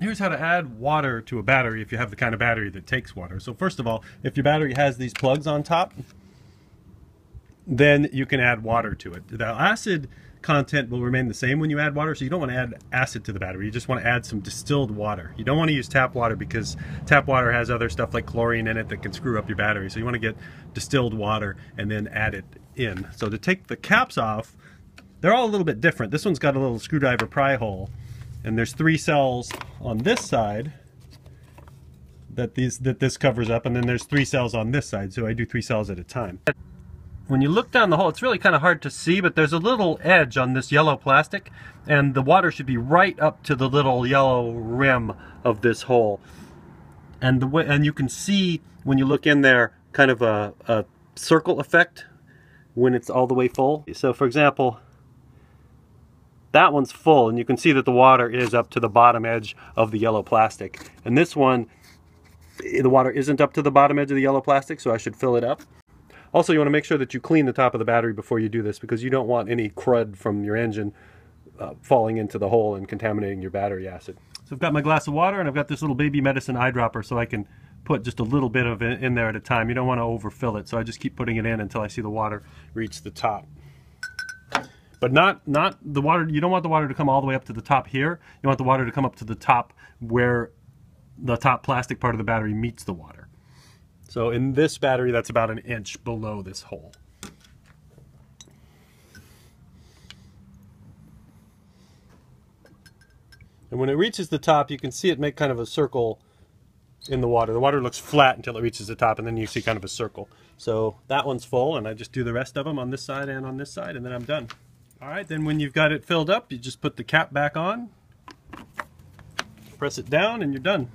Here's how to add water to a battery if you have the kind of battery that takes water. So first of all, if your battery has these plugs on top, then you can add water to it. The acid content will remain the same when you add water, so you don't want to add acid to the battery. You just want to add some distilled water. You don't want to use tap water because tap water has other stuff like chlorine in it that can screw up your battery. So you want to get distilled water and then add it in. So to take the caps off, they're all a little bit different. This one's got a little screwdriver pry hole, and there's 3 cells on this side that this covers up, and then there's 3 cells on this side, so I do 3 cells at a time. When you look down the hole, it's really kind of hard to see, but there's a little edge on this yellow plastic, and the water should be right up to the little yellow rim of this hole. And the way, and you can see when you look in there kind of a circle effect when it's all the way full. So for example, that one's full, and you can see that the water is up to the bottom edge of the yellow plastic. And this one, the water isn't up to the bottom edge of the yellow plastic, so I should fill it up. Also, you want to make sure that you clean the top of the battery before you do this, because you don't want any crud from your engine falling into the hole and contaminating your battery acid. So I've got my glass of water, and I've got this little baby medicine eyedropper, so I can put just a little bit of it in there at a time. You don't want to overfill it, so I just keep putting it in until I see the water reach the top. But not the water, you don't want the water to come all the way up to the top here. You want the water to come up to the top where the top plastic part of the battery meets the water. So in this battery, that's about 1 inch below this hole. And when it reaches the top, you can see it make kind of a circle in the water. The water looks flat until it reaches the top, and then you see kind of a circle. So that one's full, and I just do the rest of them on this side and on this side, and then I'm done. All right, then when you've got it filled up, you just put the cap back on, press it down, and you're done.